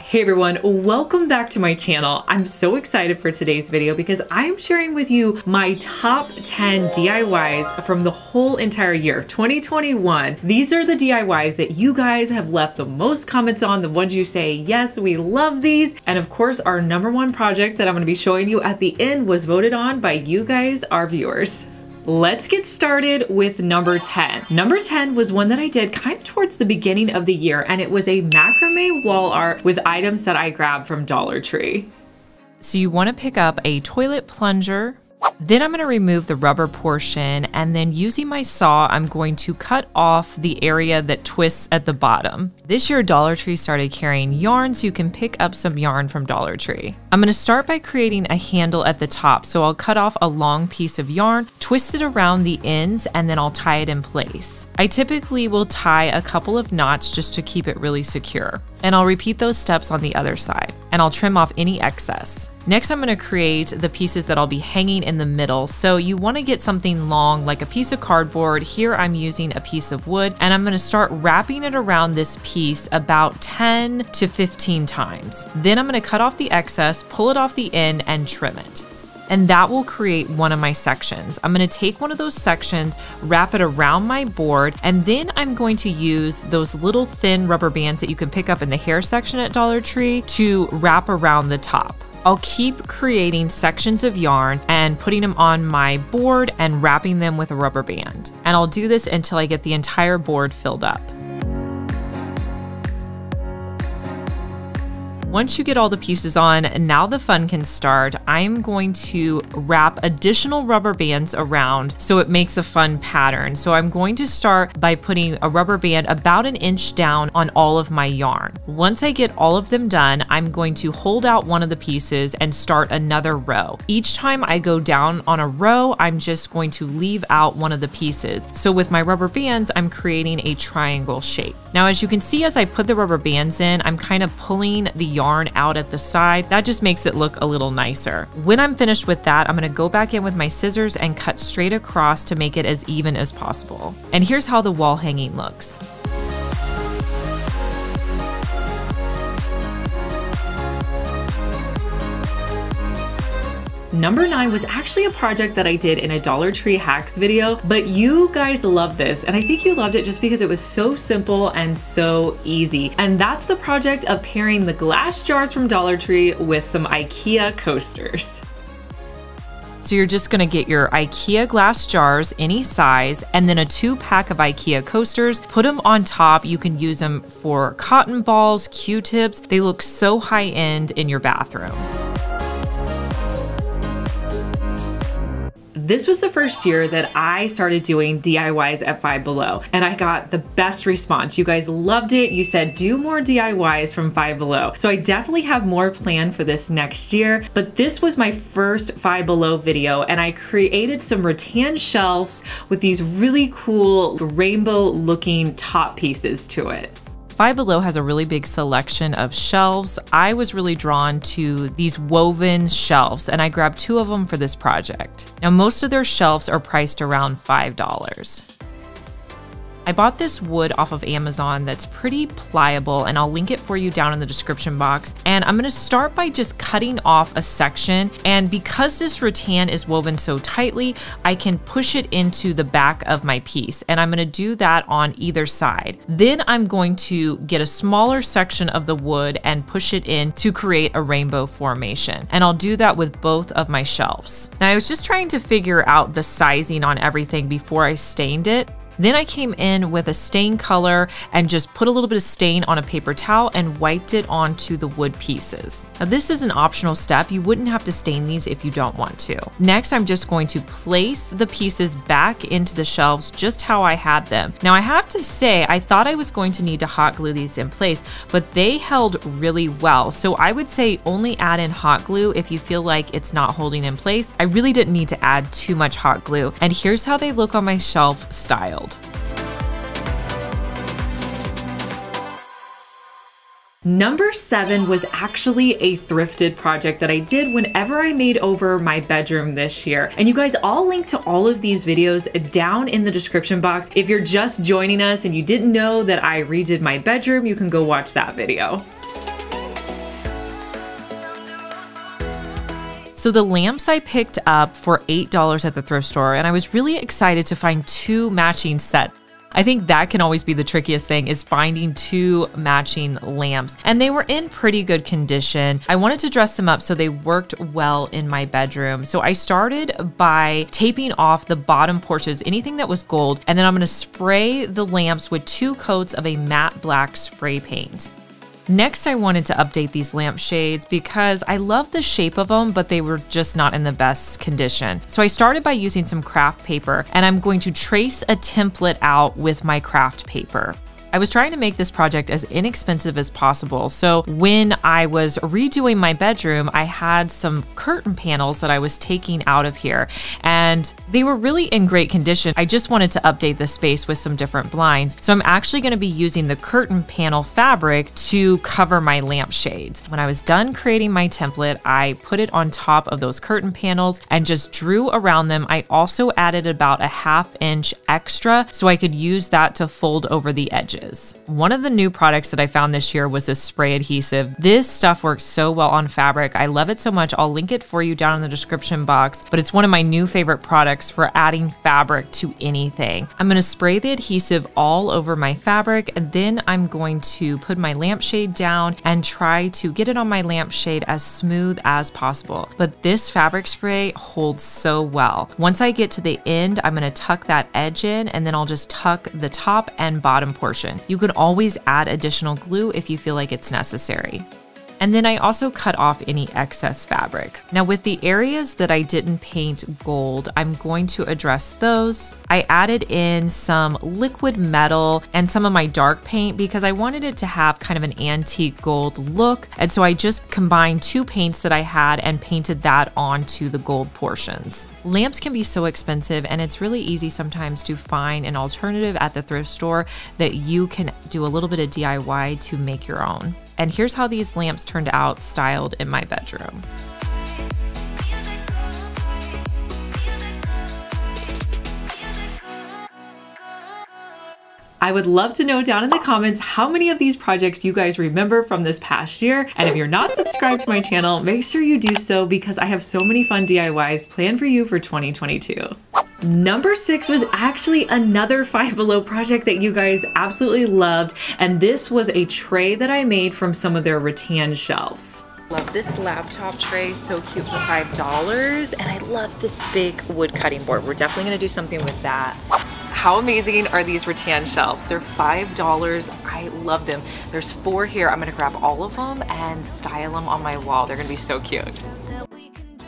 Hey everyone, welcome back to my channel. I'm so excited for today's video because I'm sharing with you my top 10 DIYs from the whole entire year, 2021. These are the DIYs that you guys have left the most comments on, the ones you say, yes, we love these. And of course, our #1 project that I'm gonna be showing you at the end was voted on by you guys, our viewers. Let's get started with number 10. Number 10 was one that I did kind of towards the beginning of the year, and it was a macrame wall art with items that I grabbed from Dollar Tree. So you want to pick up a toilet plunger. Then I'm going to remove the rubber portion, and then using my saw, I'm going to cut off the area that twists at the bottom. This year, Dollar Tree started carrying yarn, so you can pick up some yarn from Dollar Tree. I'm going to start by creating a handle at the top, so I'll cut off a long piece of yarn, twist it around the ends, and then I'll tie it in place. I typically will tie a couple of knots just to keep it really secure. And I'll repeat those steps on the other side, and I'll trim off any excess. Next, I'm going to create the pieces that I'll be hanging in the middle. So you want to get something long, like a piece of cardboard. Here I'm using a piece of wood, and I'm going to start wrapping it around this piece about 10 to 15 times. Then I'm going to cut off the excess, pull it off the end, and trim it. And that will create one of my sections. I'm gonna take one of those sections, wrap it around my board, and then I'm going to use those little thin rubber bands that you can pick up in the hair section at Dollar Tree to wrap around the top. I'll keep creating sections of yarn and putting them on my board and wrapping them with a rubber band. And I'll do this until I get the entire board filled up. Once you get all the pieces on, now the fun can start. I'm going to wrap additional rubber bands around so it makes a fun pattern. So I'm going to start by putting a rubber band about 1 inch down on all of my yarn. Once I get all of them done, I'm going to hold out one of the pieces and start another row. Each time I go down on a row, I'm just going to leave out one of the pieces. So with my rubber bands, I'm creating a triangle shape. Now, as you can see, as I put the rubber bands in, I'm kind of pulling the yarn out at the side. That just makes it look a little nicer. When I'm finished with that, I'm gonna go back in with my scissors and cut straight across to make it as even as possible. And here's how the wall hanging looks. Number 9 was actually a project that I did in a Dollar Tree hacks video, but you guys loved this, and I think you loved it just because it was so simple and so easy. And that's the project of pairing the glass jars from Dollar Tree with some IKEA coasters. So you're just gonna get your IKEA glass jars, any size, and then a 2-pack of IKEA coasters, put them on top. You can use them for cotton balls, Q-tips. They look so high-end in your bathroom. This was the first year that I started doing DIYs at Five Below, and I got the best response. You guys loved it. You said, do more DIYs from Five Below. So I definitely have more planned for this next year, but this was my first Five Below video, and I created some rattan shelves with these really cool rainbow looking top pieces to it. Five Below has a really big selection of shelves. I was really drawn to these woven shelves, and I grabbed 2 of them for this project. Now, most of their shelves are priced around $5. I bought this wood off of Amazon that's pretty pliable, and I'll link it for you down in the description box. And I'm gonna start by just cutting off a section. And because this rattan is woven so tightly, I can push it into the back of my piece. And I'm gonna do that on either side. Then I'm going to get a smaller section of the wood and push it in to create a rainbow formation. And I'll do that with both of my shelves. Now, I was just trying to figure out the sizing on everything before I stained it. Then I came in with a stain color and just put a little bit of stain on a paper towel and wiped it onto the wood pieces. Now, this is an optional step. You wouldn't have to stain these if you don't want to. Next, I'm just going to place the pieces back into the shelves just how I had them. Now, I have to say, I thought I was going to need to hot glue these in place, but they held really well. So I would say only add in hot glue if you feel like it's not holding in place. I really didn't need to add too much hot glue. And here's how they look on my shelf styled. Number 7 was actually a thrifted project that I did whenever I made over my bedroom this year. And you guys, I'll link to all of these videos down in the description box. If you're just joining us and you didn't know that I redid my bedroom, you can go watch that video. So the lamps I picked up for $8 at the thrift store, and I was really excited to find two matching sets. I think that can always be the trickiest thing, is finding two matching lamps. And they were in pretty good condition. I wanted to dress them up so they worked well in my bedroom. So I started by taping off the bottom portions, anything that was gold, and then I'm gonna spray the lamps with two coats of a matte black spray paint. Next, I wanted to update these lampshades because I love the shape of them, but they were just not in the best condition. So I started by using some craft paper, and I'm going to trace a template out with my craft paper. I was trying to make this project as inexpensive as possible. So when I was redoing my bedroom, I had some curtain panels that I was taking out of here, and they were really in great condition. I just wanted to update the space with some different blinds. So I'm actually going to be using the curtain panel fabric to cover my lampshades. When I was done creating my template, I put it on top of those curtain panels and just drew around them. I also added about a ½ inch extra so I could use that to fold over the edges. One of the new products that I found this year was this spray adhesive. This stuff works so well on fabric. I love it so much. I'll link it for you down in the description box, but it's one of my new favorite products for adding fabric to anything. I'm going to spray the adhesive all over my fabric, and then I'm going to put my lampshade down and try to get it on my lampshade as smooth as possible. But this fabric spray holds so well. Once I get to the end, I'm going to tuck that edge in, and then I'll just tuck the top and bottom portion. You can always add additional glue if you feel like it's necessary. And then I also cut off any excess fabric. Now, with the areas that I didn't paint gold, I'm going to address those. I added in some liquid metal and some of my dark paint because I wanted it to have kind of an antique gold look. And so I just combined two paints that I had and painted that onto the gold portions. Lamps can be so expensive, and it's really easy sometimes to find an alternative at the thrift store that you can do a little bit of DIY to make your own. And here's how these lamps turned out styled in my bedroom. I would love to know down in the comments how many of these projects you guys remember from this past year. And if you're not subscribed to my channel, make sure you do so because I have so many fun DIYs planned for you for 2022. Number 6 was actually another Five Below project that you guys absolutely loved, and this was a tray that I made from some of their rattan shelves. Love this laptop tray, so cute for $5, and I love this big wood cutting board. We're definitely gonna do something with that. How amazing are these rattan shelves? They're $5. I love them. There's 4 here. I'm gonna grab all of them and style them on my wall. They're gonna be so cute.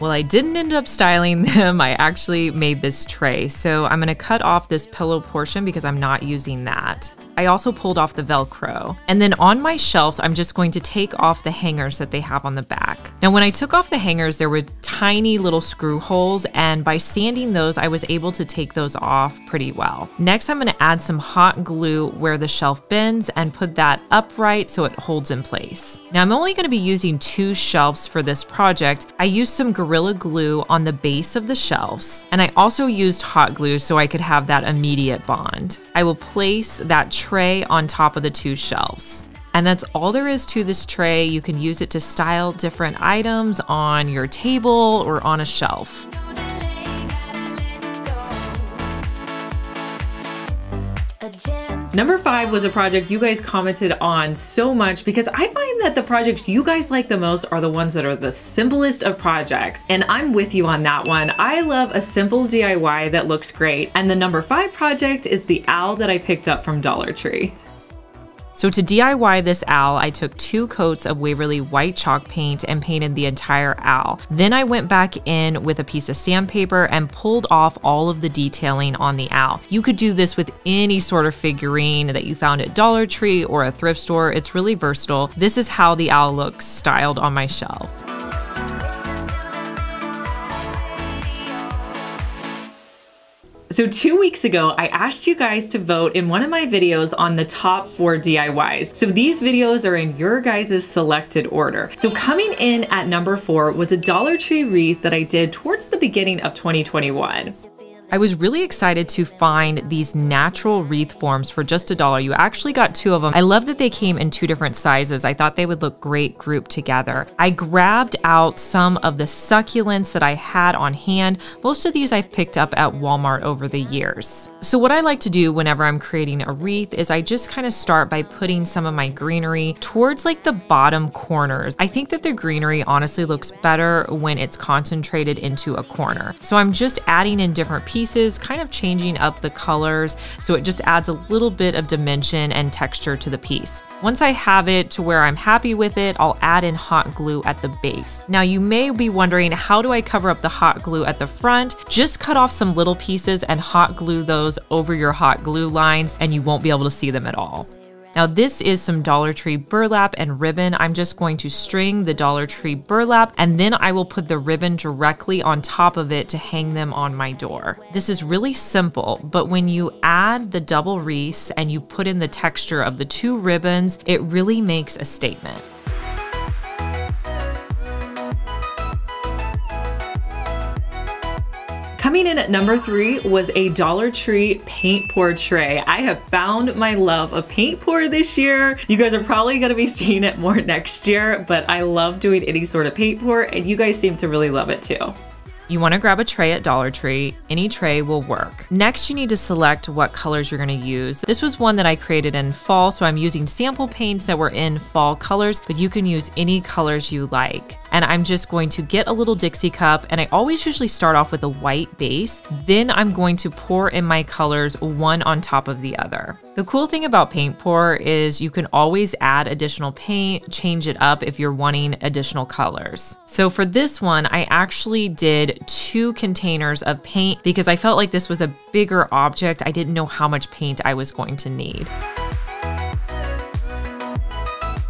Well, I didn't end up styling them. I actually made this tray. So I'm gonna cut off this pillow portion because I'm not using that. I also pulled off the Velcro. And then on my shelves, I'm just going to take off the hangers that they have on the back. Now, when I took off the hangers, there were tiny little screw holes, and by sanding those, I was able to take those off pretty well. Next, I'm gonna add some hot glue where the shelf bends and put that upright so it holds in place. Now, I'm only gonna be using 2 shelves for this project. I used some Gorilla Glue on the base of the shelves, and I also used hot glue so I could have that immediate bond. I will place that tray on top of the 2 shelves. And that's all there is to this tray. You can use it to style different items on your table or on a shelf. Number 5 was a project you guys commented on so much because I find that the projects you guys like the most are the ones that are the simplest of projects. And I'm with you on that one. I love a simple DIY that looks great. And the number 5 project is the owl that I picked up from Dollar Tree. So to DIY this owl, I took 2 coats of Waverly white chalk paint and painted the entire owl. Then I went back in with a piece of sandpaper and pulled off all of the detailing on the owl. You could do this with any sort of figurine that you found at Dollar Tree or a thrift store. It's really versatile. This is how the owl looks styled on my shelf. So 2 weeks ago, I asked you guys to vote in one of my videos on the top 4 DIYs. So these videos are in your guys' selected order. So coming in at number 4 was a Dollar Tree wreath that I did towards the beginning of 2021. I was really excited to find these natural wreath forms for just $1. You actually got two of them. I love that they came in two different sizes. I thought they would look great grouped together. I grabbed out some of the succulents that I had on hand. Most of these I've picked up at Walmart over the years. So what I like to do whenever I'm creating a wreath is I just kind of start by putting some of my greenery towards like the bottom corners. I think that the greenery honestly looks better when it's concentrated into a corner. So I'm just adding in different pieces, kind of changing up the colors. So it just adds a little bit of dimension and texture to the piece. Once I have it to where I'm happy with it, I'll add in hot glue at the base. Now you may be wondering, how do I cover up the hot glue at the front? Just cut off some little pieces and hot glue those over your hot glue lines and you won't be able to see them at all. Now this is some Dollar Tree burlap and ribbon. I'm just going to string the Dollar Tree burlap and then I will put the ribbon directly on top of it to hang them on my door. This is really simple, but when you add the double wreaths and you put in the texture of the two ribbons, it really makes a statement. Coming in at number 3 was a Dollar Tree paint pour tray. I have found my love of paint pour this year. You guys are probably gonna be seeing it more next year, but I love doing any sort of paint pour and you guys seem to really love it too. You want to grab a tray at Dollar Tree. Any tray will work. Next, you need to select what colors you're going to use. This was one that I created in fall, so I'm using sample paints that were in fall colors, but you can use any colors you like. And I'm just going to get a little Dixie cup, and I always usually start off with a white base. Then I'm going to pour in my colors one on top of the other. The cool thing about paint pour is you can always add additional paint, change it up if you're wanting additional colors. So for this one, I actually did 2 containers of paint because I felt like this was a bigger object. I didn't know how much paint I was going to need.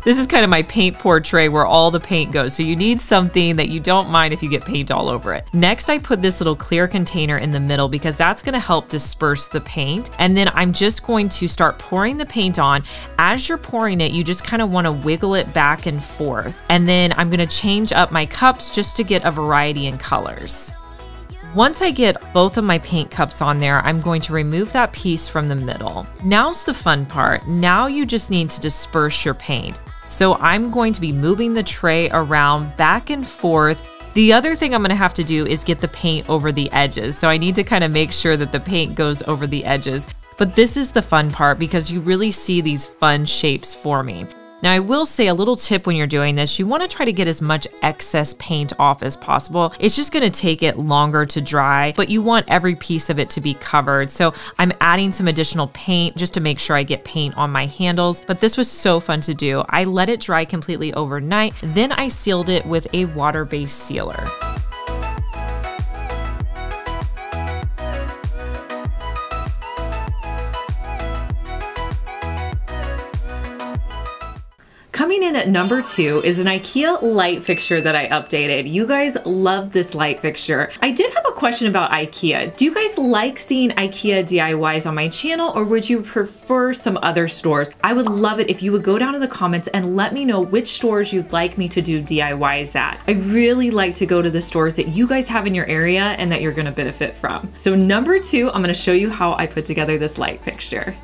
This is kind of my paint pour tray where all the paint goes. So you need something that you don't mind if you get paint all over it. Next, I put this little clear container in the middle because that's going to help disperse the paint. And then I'm just going to start pouring the paint on. As you're pouring it, you just kind of want to wiggle it back and forth. And then I'm going to change up my cups just to get a variety in colors. Once I get both of my paint cups on there, I'm going to remove that piece from the middle. Now's the fun part. Now you just need to disperse your paint. So I'm going to be moving the tray around back and forth. The other thing I'm going to have to do is get the paint over the edges. So I need to kind of make sure that the paint goes over the edges. But this is the fun part because you really see these fun shapes forming. Now I will say a little tip when you're doing this, you want to try to get as much excess paint off as possible. It's just going to take it longer to dry, but you want every piece of it to be covered. So I'm adding some additional paint just to make sure I get paint on my handles, but this was so fun to do. I let it dry completely overnight, then I sealed it with a water-based sealer. Coming in at number 2 is an IKEA light fixture that I updated. You guys love this light fixture. I did have a question about IKEA. Do you guys like seeing IKEA DIYs on my channel or would you prefer some other stores? I would love it if you would go down in the comments and let me know which stores you'd like me to do DIYs at. I really like to go to the stores that you guys have in your area and that you're going to benefit from. So number 2, I'm going to show you how I put together this light fixture.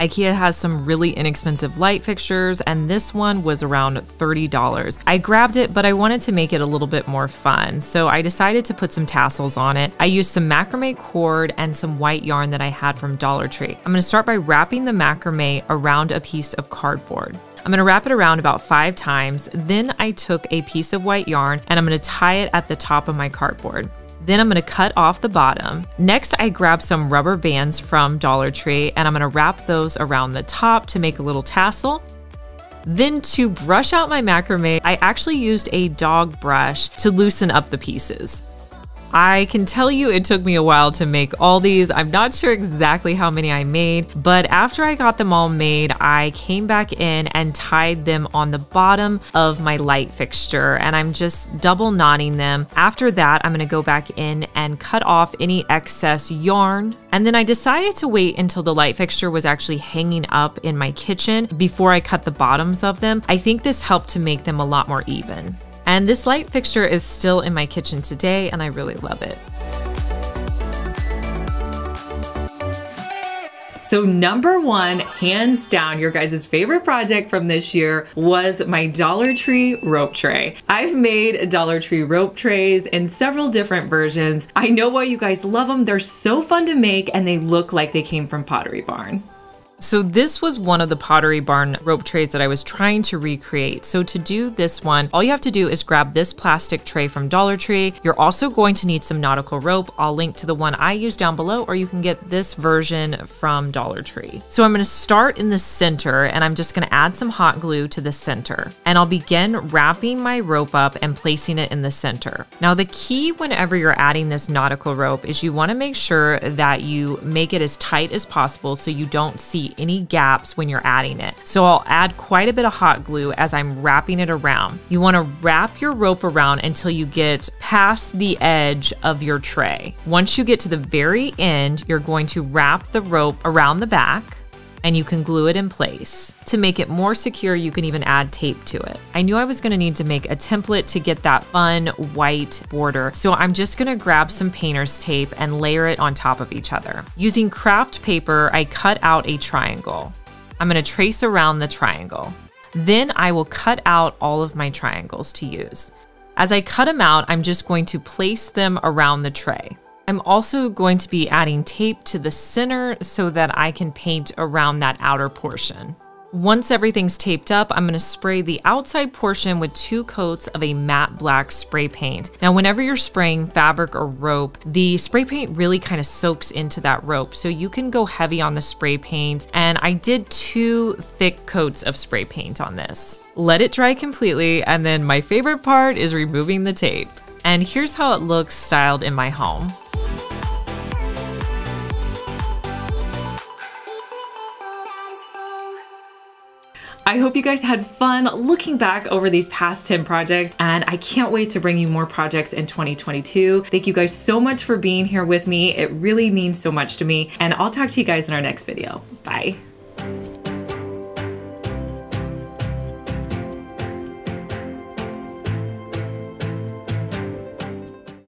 IKEA has some really inexpensive light fixtures, and this one was around $30. I grabbed it, but I wanted to make it a little bit more fun, so I decided to put some tassels on it. I used some macrame cord and some white yarn that I had from Dollar Tree. I'm going to start by wrapping the macrame around a piece of cardboard. I'm going to wrap it around about 5 times, then I took a piece of white yarn and I'm going to tie it at the top of my cardboard. Then I'm going to cut off the bottom. Next, I grab some rubber bands from Dollar Tree and I'm going to wrap those around the top to make a little tassel. Then to brush out my macrame, I actually used a dog brush to loosen up the pieces. I can tell you it took me a while to make all these. I'm not sure exactly how many I made, but after I got them all made, I came back in and tied them on the bottom of my light fixture, and I'm just double knotting them. After that, I'm gonna go back in and cut off any excess yarn. And then I decided to wait until the light fixture was actually hanging up in my kitchen before I cut the bottoms of them. I think this helped to make them a lot more even. And this light fixture is still in my kitchen today, and I really love it. So number one, hands down, your guys' favorite project from this year was my Dollar Tree rope tray. I've made Dollar Tree rope trays in several different versions. I know why you guys love them. They're so fun to make and they look like they came from Pottery Barn. So this was one of the Pottery Barn rope trays that I was trying to recreate. So to do this one, all you have to do is grab this plastic tray from Dollar Tree. You're also going to need some nautical rope. I'll link to the one I use down below, or you can get this version from Dollar Tree. So I'm going to start in the center and I'm just going to add some hot glue to the center. And I'll begin wrapping my rope up and placing it in the center. Now the key whenever you're adding this nautical rope is you want to make sure that you make it as tight as possible so you don't see any gaps when you're adding it. So I'll add quite a bit of hot glue as I'm wrapping it around. You want to wrap your rope around until you get past the edge of your tray. Once you get to the very end, you're going to wrap the rope around the back and you can glue it in place. To make it more secure, you can even add tape to it. I knew I was gonna need to make a template to get that fun white border, so I'm just gonna grab some painter's tape and layer it on top of each other. Using craft paper, I cut out a triangle. I'm gonna trace around the triangle. Then I will cut out all of my triangles to use. As I cut them out, I'm just going to place them around the tray. I'm also going to be adding tape to the center so that I can paint around that outer portion. Once everything's taped up, I'm gonna spray the outside portion with 2 coats of a matte black spray paint. Now, whenever you're spraying fabric or rope, the spray paint really kind of soaks into that rope, so you can go heavy on the spray paint. And I did 2 thick coats of spray paint on this. Let it dry completely, and then my favorite part is removing the tape. And here's how it looks styled in my home. I hope you guys had fun looking back over these past 10 projects, and I can't wait to bring you more projects in 2022. Thank you guys so much for being here with me. It really means so much to me, and I'll talk to you guys in our next video. Bye.